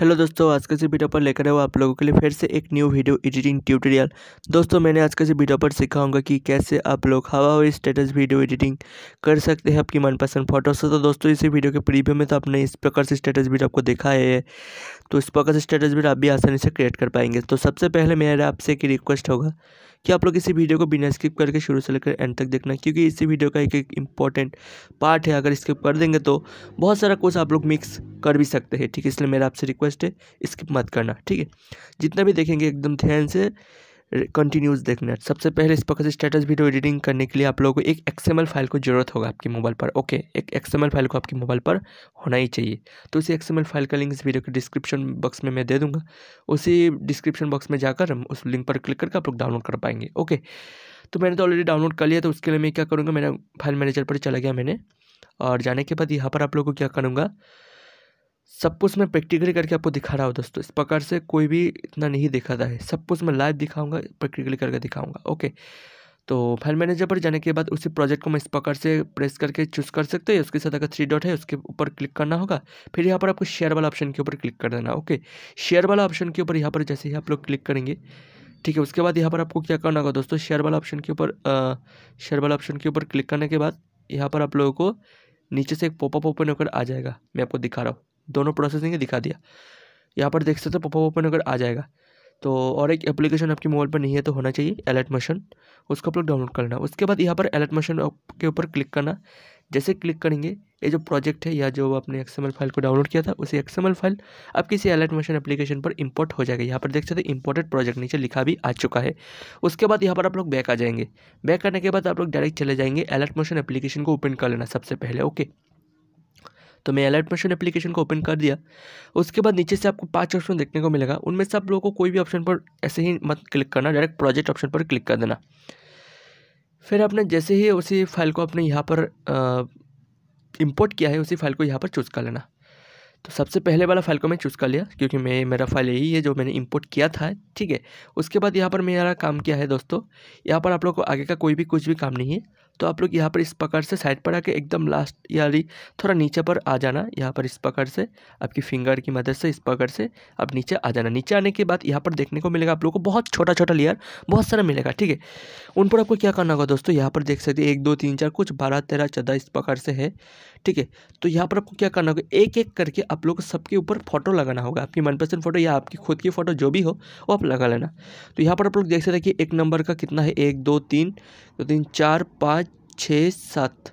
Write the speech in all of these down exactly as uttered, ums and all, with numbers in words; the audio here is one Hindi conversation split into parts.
हेलो दोस्तों, आज के इस वीडियो पर लेकर आया हूं आप लोगों के लिए फिर से एक न्यू वीडियो एडिटिंग ट्यूटोरियल। दोस्तों मैंने आज के इस वीडियो पर सिखाऊंगा कि कैसे आप लोग हवा हवा स्टेटस वीडियो एडिटिंग कर सकते हैं आपकी मनपसंद फोटो से। तो दोस्तों इसी वीडियो के प्रीव्यू में तो आपने इस प्रकार से स्टेटस वीडियो आपको दिखाया है, तो इस प्रकार से स्टेटस वीडियो आप भी आसानी से क्रिएट कर पाएंगे। तो सबसे पहले मेरा आपसे एक रिक्वेस्ट होगा कि आप लोग इसी वीडियो को बिना स्किप करके शुरू से लेकर एंड तक देखना, क्योंकि इसी वीडियो का एक एक इम्पॉर्टेंट पार्ट है। अगर स्किप कर देंगे तो बहुत सारा कुछ आप लोग मिक्स कर भी सकते हैं, ठीक है। इसलिए मेरा आपसे रिक्वेस्ट है स्किप मत करना, ठीक है। जितना भी देखेंगे एकदम ध्यान से कंटिन्यूस देखना। सबसे पहले इस प्रकार से स्टेटस वीडियो एडिटिंग करने के लिए आप लोगों को एक एक्सएमएल फाइल को जरूरत होगा आपकी मोबाइल पर। ओके, एक एक्सएमएल फाइल को आपकी मोबाइल पर होना ही चाहिए। तो उसी एक्सएमएल फाइल का लिंक इस वीडियो के डिस्क्रिप्शन बॉक्स में मैं दे दूंगा। उसी डिस्क्रिप्शन बॉक्स में जाकर हम उस लिंक पर क्लिक करके आप लोग डाउनलोड कर पाएंगे। ओके, तो मैंने तो ऑलरेडी डाउनलोड कर लिया। तो उसके लिए मैं क्या करूँगा, मेरा फाइल मैनेजर पर चला गया मैंने, और जाने के बाद यहाँ पर आप लोगों को क्या करूँगा, सब कुछ मैं प्रैक्टिकली करके आपको दिखा रहा हूँ दोस्तों। इस प्रकार से कोई भी इतना नहीं दिखाता है, सब कुछ मैं लाइव दिखाऊंगा, प्रैक्टिकली करके दिखाऊंगा। ओके, तो फाइल मैनेजर पर जाने के बाद उसी प्रोजेक्ट को मैं इस प्रकार से प्रेस करके चूज़ कर सकते हैं। उसके साथ अगर थ्री डॉट है उसके ऊपर क्लिक करना होगा। फिर यहाँ पर आपको शेयर वाला ऑप्शन के ऊपर क्लिक कर देना। ओके, शेयर वाला ऑप्शन के ऊपर यहाँ पर जैसे ही आप लोग क्लिक करेंगे, ठीक है, उसके बाद यहाँ पर आपको क्या करना होगा दोस्तों, शेयर वाला ऑप्शन के ऊपर शेयर वाला ऑप्शन के ऊपर क्लिक करने के बाद यहाँ पर आप लोगों को नीचे से एक पॉपअप ओपन होकर आ जाएगा। मैं आपको दिखा रहा हूँ, दोनों प्रोसेसिंग है, दिखा दिया। यहाँ पर देख सकते हो पॉपअप ओपन होकर आ जाएगा। तो और एक एप्लीकेशन आपकी मोबाइल पर नहीं है तो होना चाहिए, एलाइट मोशन, उसको आप लोग डाउनलोड करना। उसके बाद यहाँ पर एलाइट मोशन के ऊपर क्लिक करना। जैसे क्लिक करेंगे, ये जो प्रोजेक्ट है या जो आपने एक्सएमएल फाइल को डाउनलोड किया था उसी एक्सएमएल फाइल आप किसी एलाइट मोशन एप्लीकेशन पर इंपोर्ट हो जाएगा। यहाँ पर देख सकते हैं इंपोर्टेड प्रोजेक्ट नीचे लिखा भी आ चुका है। उसके बाद यहाँ पर आप लोग बैक आ जाएंगे। बैक करने के बाद आप लोग डायरेक्ट चले जाएंगे एलाइट मोशन एप्लीकेशन को ओपन कर लेना सबसे पहले। ओके, तो मैं एलाइट मोशन एप्लीकेशन को ओपन कर दिया। उसके बाद नीचे से आपको पांच ऑप्शन देखने को मिलेगा, उनमें से आप लोगों को कोई भी ऑप्शन पर ऐसे ही मत क्लिक करना, डायरेक्ट प्रोजेक्ट ऑप्शन पर क्लिक कर देना। फिर आपने जैसे ही उसी फाइल को आपने यहाँ पर इंपोर्ट किया है उसी फाइल को यहाँ पर चूज़ कर लेना। तो सबसे पहले वाला फाइल को मैं चूज़ कर लिया, क्योंकि मैं मेरा फाइल यही है जो मैंने इंपोर्ट किया था, ठीक है। उसके बाद यहाँ पर मेरा काम क्या है दोस्तों, यहाँ पर आप लोग को आगे का कोई भी कुछ भी काम नहीं है। तो आप लोग यहाँ पर इस प्रकार से साइड पर आके एकदम लास्ट यानी थोड़ा नीचे पर आ जाना। यहाँ पर इस प्रकार से आपकी फिंगर की मदद से इस प्रकार से आप नीचे आ जाना। नीचे आने के बाद यहाँ पर देखने को मिलेगा आप लोगों को बहुत छोटा छोटा लेयर बहुत सारा मिलेगा, ठीक है। उन पर आपको क्या करना होगा दोस्तों, यहाँ पर देख सकते हैं एक दो तीन चार कुछ बारह तेरह चौदह इस प्रकार से है, ठीक है। तो यहाँ पर आपको क्या करना होगा, एक एक करके आप लोग सबके ऊपर फोटो लगाना होगा। आपकी मनपसंद फोटो या आपकी खुद की फोटो जो भी हो वो आप लगा लेना। तो यहाँ पर आप लोग देख सकते हैं कि एक नंबर का कितना है, एक दो तीन दो तीन चार पाँच छः सात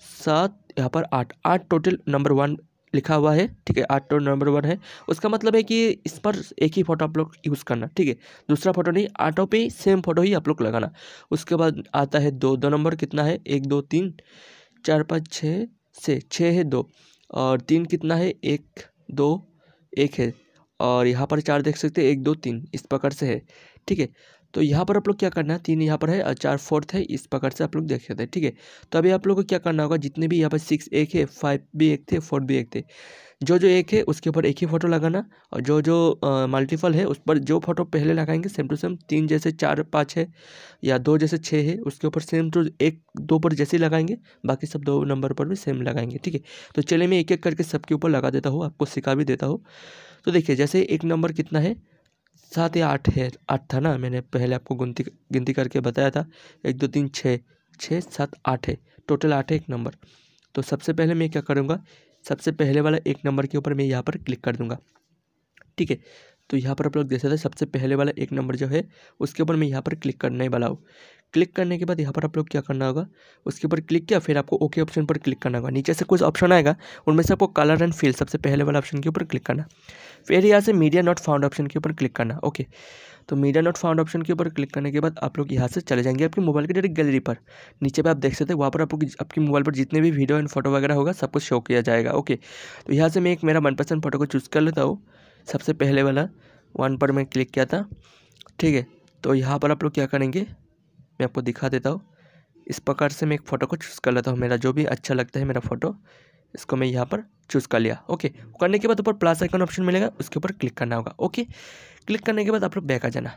सात यहाँ पर आठ आठ टोटल नंबर वन लिखा हुआ है, ठीक है। आठ टोटल नंबर वन है, उसका मतलब है कि इस पर एक ही फोटो आप लोग यूज़ करना, ठीक है, दूसरा फोटो नहीं, आठों पे ही सेम फोटो ही आप लोग लगाना। उसके बाद आता है दो, दो नंबर कितना है, एक दो तीन चार पाँच छः से छः है दो, और तीन कितना है, एक दो एक है, और यहाँ पर चार देख सकते हैं एक दो तीन इस प्रकार से है, ठीक है। तो यहाँ पर आप लोग क्या करना है, तीन यहाँ पर है और चार फोर्थ है इस प्रकार से आप लोग देख सकते हैं, ठीक है। तो अभी आप लोग को क्या करना होगा, जितने भी यहाँ पर सिक्स एक है, फाइव भी एक थे, फोर्थ भी एक थे, जो जो एक है उसके ऊपर एक ही फोटो लगाना, और जो जो मल्टीपल है उस पर जो फोटो पहले लगाएंगे सेम टू सेम, तीन जैसे चार पाँच है या दो जैसे छः है उसके ऊपर सेम टू एक दो पर जैसे लगाएंगे बाकी सब दो नंबर पर भी सेम लगाएंगे, ठीक है। तो चलिए मैं एक एक करके सबके ऊपर लगा देता हूँ, आपको सिखा भी देता हूँ। तो देखिए जैसे एक नंबर कितना है, सात या आठ है, आठ था ना, मैंने पहले आपको गिनती गिनती करके बताया था, एक दो तीन छः छः सात आठ है, टोटल आठ है एक नंबर। तो सबसे पहले मैं क्या करूँगा, सबसे पहले वाला एक नंबर के ऊपर मैं यहाँ पर क्लिक कर दूँगा, ठीक है। तो यहाँ पर आप लोग देख सकते हैं सबसे पहले वाला एक नंबर जो है उसके ऊपर मैं यहाँ पर क्लिक करने वाला हूँ। क्लिक करने के बाद यहाँ पर आप लोग क्या करना होगा, उसके ऊपर क्लिक किया फिर आपको ओके ऑप्शन पर क्लिक करना होगा। नीचे से कुछ ऑप्शन आएगा, उनमें से आपको कलर एंड फील सबसे पहले वाला ऑप्शन के ऊपर क्लिक करना, फिर यहाँ से मीडिया नॉट फाउंड ऑप्शन के ऊपर क्लिक करना। ओके, तो मीडिया नॉट फाउंड ऑप्शन के ऊपर क्लिक करने के बाद आप लोग यहाँ से चले जाएंगे आपकी मोबाइल की डायरेक्ट गैलरी पर। नीचे पे आप देख सकते हैं वहाँ पर आप लोग आपकी मोबाइल पर जितने भी वीडियो एंड फोटो वगैरह होगा सब कुछ शो किया जाएगा। ओके, तो यहाँ से मैं एक मेरा मनपसंद फोटो को चूज़ कर लेता हूँ, सबसे पहले वाला वन पर मैं क्लिक किया था, ठीक है। तो यहाँ पर आप लोग क्या करेंगे, मैं आपको दिखा देता हूँ। इस प्रकार से मैं एक फ़ोटो को चूज़ कर लेता हूँ, मेरा जो भी अच्छा लगता है मेरा फ़ोटो, इसको मैं यहाँ पर चूज़ कर लिया। ओके, करने के बाद ऊपर प्लस आइकन ऑप्शन मिलेगा उसके ऊपर क्लिक करना होगा। ओके, क्लिक करने के बाद आप लोग बैक आ जाना,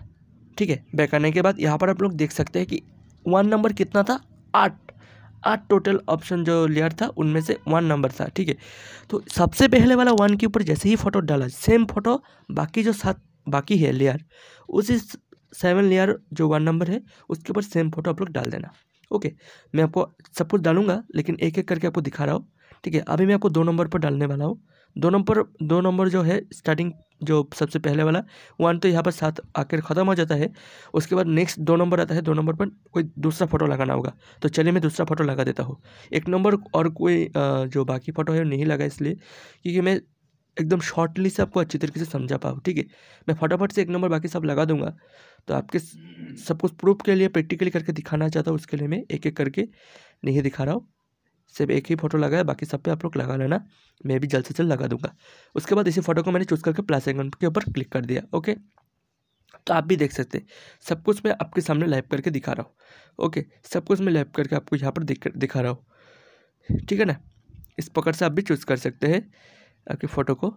ठीक है। बैक आने के बाद यहाँ पर आप लोग देख सकते हैं कि वन नंबर कितना था, आठ, आठ टोटल ऑप्शन जो लेयर था उनमें से वन नंबर था। ठीक है, तो सबसे पहले वाला वन के ऊपर जैसे ही फोटो डाला सेम फोटो बाकी जो सात बाकी है लेयर उसी सेवन लेयर जो वन नंबर है उसके ऊपर सेम फोटो आप लोग डाल देना। ओके, मैं आपको सब कुछ डालूंगा लेकिन एक एक करके आपको दिखा रहा हूँ। ठीक है, अभी मैं आपको दो नंबर पर डालने वाला हूँ। दो नंबर दो नंबर जो है स्टार्टिंग जो सबसे पहले वाला वन तो यहाँ पर सात आकर ख़त्म हो जाता है, उसके बाद नेक्स्ट दो नंबर आता है, दो नंबर पर कोई दूसरा फोटो लगाना होगा। तो चलिए मैं दूसरा फोटो लगा देता हूँ, एक नंबर और कोई जो बाकी फ़ोटो है नहीं लगा इसलिए क्योंकि मैं एकदम शॉर्टली से आपको अच्छी तरीके से समझा पाऊँ। ठीक है, मैं फटाफट से एक नंबर बाकी सब लगा दूंगा, तो आपके सब कुछ प्रूफ के लिए प्रैक्टिकली करके दिखाना चाहता हूँ, उसके लिए मैं एक एक करके नहीं दिखा रहा हूँ। सिर्फ एक ही फोटो लगाया, बाकी सब पे आप लोग लगा लेना, मैं भी जल्द से जल्द लगा दूंगा। उसके बाद इसी फोटो को मैंने चूज़ करके प्लस आइकन के ऊपर क्लिक कर दिया। ओके, तो आप भी देख सकते हैं सब कुछ मैं आपके सामने लाइव करके दिखा रहा हूँ। ओके, सब कुछ मैं लाइव करके आपको यहाँ पर दिखा रहा हूँ। ठीक है ना, इस प्रकार से आप भी चूज़ कर सकते हैं आपकी फ़ोटो को।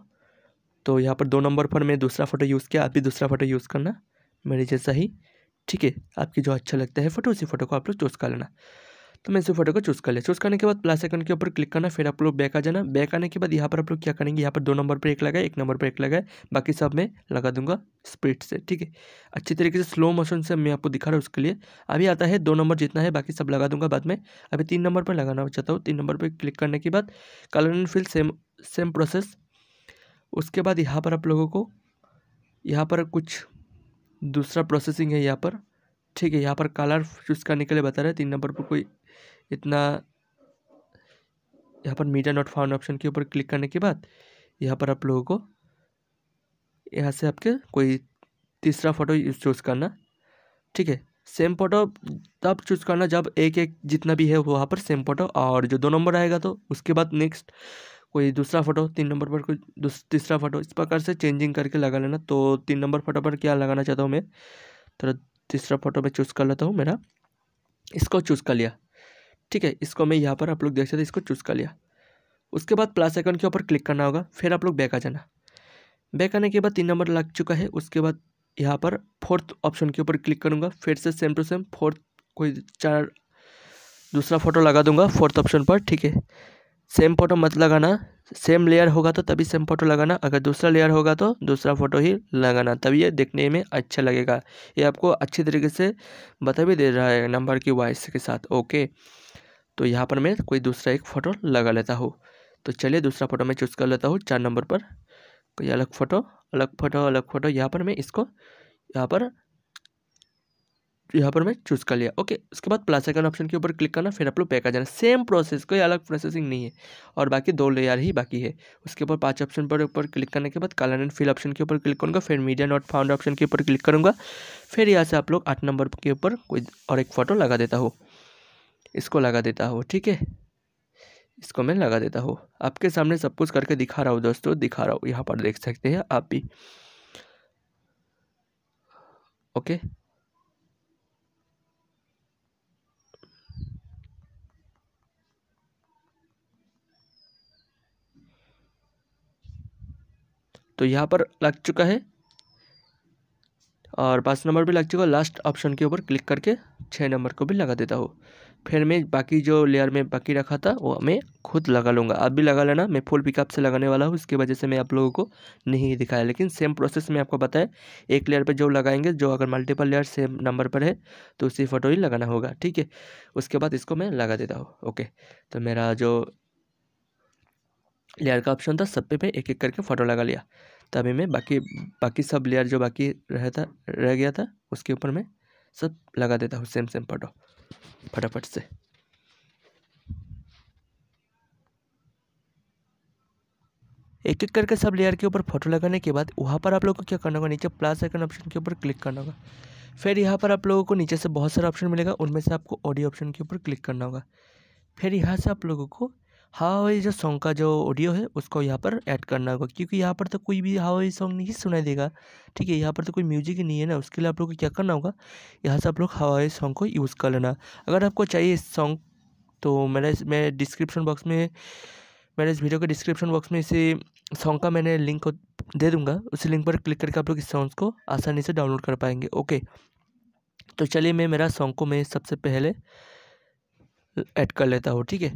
तो यहाँ पर दो नंबर पर मैं दूसरा फोटो यूज़ किया, आप भी दूसरा फोटो यूज़ करना मेरे जैसा ही। ठीक है, आपकी जो अच्छा लगता है फ़ोटो उसी फोटो को आप लोग चूज़ कर लेना। तो मैं इसी फोटो को चूज़ कर लिया। चूज़ करने के बाद प्लस आइकन के ऊपर क्लिक करना, फिर आप लोग बैक आ जाना। बैक आने के बाद यहाँ पर आप लोग क्या करेंगे, यहाँ पर दो नंबर पर एक लगाए, एक नंबर पर एक लगाए, बाकी सब मैं लगा दूंगा स्पीड से। ठीक है, अच्छी तरीके से स्लो मोशन से मैं आपको दिखा रहा हूँ, उसके लिए अभी आता है दो नंबर जितना है बाकी सब लगा दूंगा बाद में। अभी तीन नंबर पर लगाना चाहता हूँ। तीन नंबर पर क्लिक करने के बाद colour and fill same same process. उसके बाद यहाँ पर आप लोगों को यहाँ पर कुछ दूसरा प्रोसेसिंग है यहाँ पर। ठीक है, यहाँ पर कलर चूज़ करने के लिए बता रहा है। तीन नंबर पर कोई इतना यहाँ पर मीडिया नॉट फाउंड ऑप्शन के ऊपर क्लिक करने के बाद यहाँ पर आप लोगों को यहाँ से आपके कोई तीसरा फोटो चूज़ करना। ठीक है, सेम फोटो तब चूज़ करना जब एक एक जितना भी है वहाँ पर सेम फोटो, और जो दो नंबर आएगा तो उसके बाद नेक्स्ट कोई दूसरा फोटो, तीन नंबर पर कोई तीसरा फोटो, इस प्रकार से चेंजिंग करके लगा लेना। तो तीन नंबर फोटो पर क्या लगाना चाहता हूँ मैं, थोड़ा तीसरा फोटो मैं चूज़ कर लेता हूँ मेरा, इसको चूज़ कर लिया। ठीक है, इसको मैं यहाँ पर आप लोग देख सकते हैं, इसको चूज़ कर लिया। उसके बाद प्लस आइकन के ऊपर क्लिक करना होगा, फिर आप लोग बैक आ जाना। बैक आने के बाद तीन नंबर लग चुका है, उसके बाद यहाँ पर फोर्थ ऑप्शन के ऊपर क्लिक करूँगा, फिर से सेम टू सेम फोर्थ कोई चार दूसरा फोटो लगा दूंगा फोर्थ ऑप्शन पर। ठीक है, सेम फोटो मत लगाना, सेम लेयर होगा तो तभी सेम फोटो लगाना, अगर दूसरा लेयर होगा तो दूसरा फोटो ही लगाना, तभी ये देखने में अच्छा लगेगा। ये आपको अच्छे तरीके से बता भी दे रहा है नंबर की वॉइस के साथ। ओके, तो यहाँ पर मैं कोई दूसरा एक फ़ोटो लगा लेता हूँ। तो चलिए दूसरा फोटो मैं चूज़ कर लेता हूँ, चार नंबर पर कोई अलग फ़ोटो अलग फ़ोटो अलग फ़ोटो यहाँ पर मैं इसको यहाँ पर यहाँ पर मैं चूज़ कर लिया। ओके, उसके बाद प्लस आइकन ऑप्शन के ऊपर क्लिक करना, फिर आप लोग बैक आ जाना। सेम प्रोसेस, कोई अलग प्रोसेसिंग नहीं है, और बाकी दो लेयर ही बाकी है। उसके ऊपर पांच ऑप्शन पर ऊपर क्लिक करने के बाद कलर एंड फिल ऑप्शन के ऊपर क्लिक करूँगा, फिर मीडिया नॉट फाउंड ऑप्शन के ऊपर क्लिक करूँगा, फिर यहाँ से आप लोग आठ नंबर के ऊपर कोई और एक फ़ोटो लगा देता हो, इसको लगा देता हो। ठीक है, इसको मैं लगा देता हूँ, आपके सामने सब कुछ करके दिखा रहा हूँ दोस्तों, दिखा रहा हूँ, यहाँ पर देख सकते हैं आप भी। ओके, तो यहाँ पर लग चुका है और पाँच नंबर भी लग चुका है। लास्ट ऑप्शन के ऊपर क्लिक करके छः नंबर को भी लगा देता हूँ, फिर मैं बाकी जो लेयर में बाकी रखा था वो मैं खुद लगा लूँगा, आप भी लगा लेना। मैं फुल पिकअप से लगाने वाला हूँ, इसकी वजह से मैं आप लोगों को नहीं दिखाया, लेकिन सेम प्रोसेस में आपको बताया एक लेयर पे जो लगाएंगे, जो अगर मल्टीपल लेयर सेम नंबर पर है तो उसी फोटो ही लगाना होगा। ठीक है, उसके बाद इसको मैं लगा देता हूँ। ओके, तो मेरा जो लेयर का ऑप्शन था सब पे मैं एक एक करके फ़ोटो लगा लिया। तभी मैं बाकी बाकी सब लेयर जो बाकी रहता रह गया था उसके ऊपर मैं सब लगा देता हूँ सेम सेम फोटो फटाफट से। एक एक करके सब लेयर के ऊपर फोटो लगाने के बाद वहाँ पर आप लोगों को क्या करना होगा, नीचे प्लस आइकन ऑप्शन के ऊपर क्लिक करना होगा, फिर यहाँ पर आप लोगों को नीचे से बहुत सारे ऑप्शन मिलेगा, उनमें से आपको ऑडियो ऑप्शन के ऊपर क्लिक करना होगा। फिर यहाँ से आप लोगों को हावा हवाई जो सॉन्ग का जो ऑडियो है उसको यहाँ पर ऐड करना होगा, क्योंकि यहाँ पर तो कोई भी हावा हवाई सॉन्ग नहीं सुनाई देगा। ठीक है, यहाँ पर तो कोई म्यूजिक ही नहीं है ना, उसके लिए आप लोग को क्या करना होगा, यहाँ से आप लोग हावा हवाई सॉन्ग को यूज़ कर लेना। अगर आपको चाहिए इस सॉन्ग तो मेरा मैं डिस्क्रिप्शन बॉक्स में मैंने इस वीडियो के डिस्क्रिप्शन बॉक्स में इसी सॉन्ग का मैंने लिंक दे दूँगा, उसी लिंक पर क्लिक करके आप लोग इस सॉन्ग को आसानी से डाउनलोड कर पाएंगे। ओके, तो चलिए मैं मेरा सॉन्ग को मैं सबसे पहले ऐड कर लेता हूँ। ठीक है,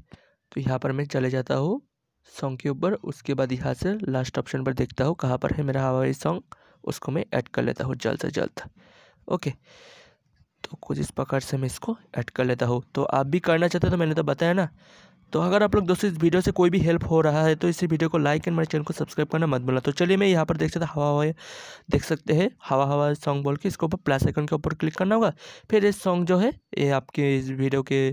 तो यहाँ पर मैं चले जाता हूँ सॉन्ग के ऊपर, उसके बाद यहाँ से लास्ट ऑप्शन पर देखता हूँ कहाँ पर है मेरा हवाई सॉन्ग, उसको मैं ऐड कर लेता हूँ जल्द से जल्द। ओके, तो कुछ इस प्रकार से मैं इसको ऐड कर लेता हूँ। तो आप भी करना चाहते हो तो मैंने तो बताया ना। तो अगर आप लोग दोस्तों इस वीडियो से कोई भी हेल्प हो रहा है तो इसी वीडियो को लाइक एंड मेरे चैनल को सब्सक्राइब करना मत भूलना। तो चलिए मैं यहाँ पर देख सकता हवा हवा देख सकते हैं हवा हवा सॉन्ग बोल के, इसके ऊपर प्लस आइकन के ऊपर क्लिक करना होगा, फिर ये सॉन्ग जो है ये आपके इस वीडियो के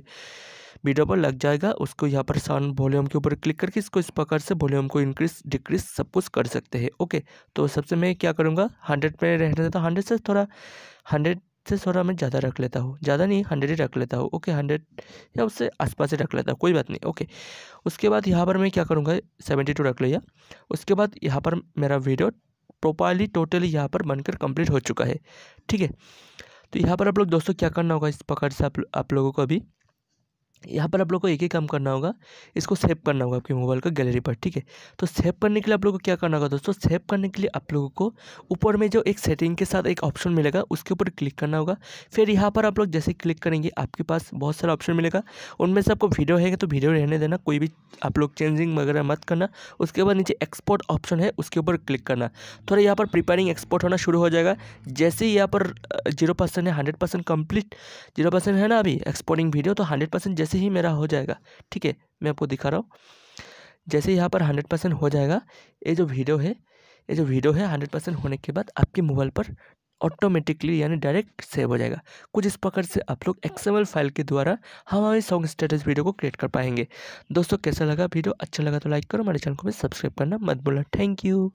वीडियो पर लग जाएगा। उसको यहाँ पर साउंड वॉल्यूम के ऊपर क्लिक करके इसको इस प्रकार से वॉल्यूम को इंक्रीज डिक्रीज सब कुछ कर सकते हैं। ओके, तो सबसे मैं क्या करूँगा, हंड्रेड पे रहना चाहता हूँ, हंड्रेड से थोड़ा हंड्रेड से थोड़ा मैं ज़्यादा रख लेता हूँ, ज़्यादा नहीं हंड्रेड ही रख लेता हूँ। ओके, हंड्रेड या उससे आसपास ही रख लेता हूँ, कोई बात नहीं। ओके, उसके बाद यहाँ पर मैं क्या करूँगा, सेवेंटी टू रख लिया। उसके बाद यहाँ पर मेरा वीडियो प्रॉपरली टोटली यहाँ पर बनकर कंप्लीट हो चुका है। ठीक है, तो यहाँ पर आप लोग दोस्तों क्या करना होगा, इस प्रकार से आप, आप लोगों को अभी यहाँ पर आप लोगों को एक ही काम करना होगा, इसको सेव करना होगा आपके मोबाइल का गैलरी पर। ठीक है, तो सेव करने के लिए आप लोगों को क्या करना होगा दोस्तों, सेव करने के लिए आप लोगों को ऊपर में जो एक सेटिंग के साथ एक ऑप्शन मिलेगा उसके ऊपर क्लिक करना होगा। फिर यहाँ पर आप लोग जैसे क्लिक करेंगे आपके पास बहुत सारा ऑप्शन मिलेगा, उनमें से आपको वीडियो है तो वीडियो रहने देना, कोई भी आप लोग चेंजिंग वगैरह मत करना। उसके बाद नीचे एक्सपोर्ट ऑप्शन है उसके ऊपर क्लिक करना, थोड़ा यहाँ पर प्रिपेयरिंग एक्सपोर्ट होना शुरू हो जाएगा। जैसे ही यहाँ पर जीरो परसेंट है, hundred percent complete zero percent है ना अभी एक्सपोर्टिंग वीडियो, तो हंड्रेड परसेंट जैसे ही मेरा हो जाएगा, ठीक है मैं आपको दिखा रहा हूँ, जैसे यहाँ पर हंड्रेड परसेंट हो जाएगा ये जो वीडियो है ये जो वीडियो है हंड्रेड परसेंट होने के बाद आपके मोबाइल पर ऑटोमेटिकली यानी डायरेक्ट सेव हो जाएगा। कुछ इस प्रकार से आप लोग एक्सएमएल फाइल के द्वारा हमारे सॉन्ग स्टेटस वीडियो को क्रिएट कर पाएंगे। दोस्तों कैसा लगा वीडियो, अच्छा लगा तो लाइक करो, मेरे चैनल को भी सब्सक्राइब करना मत भूलना। Thank you.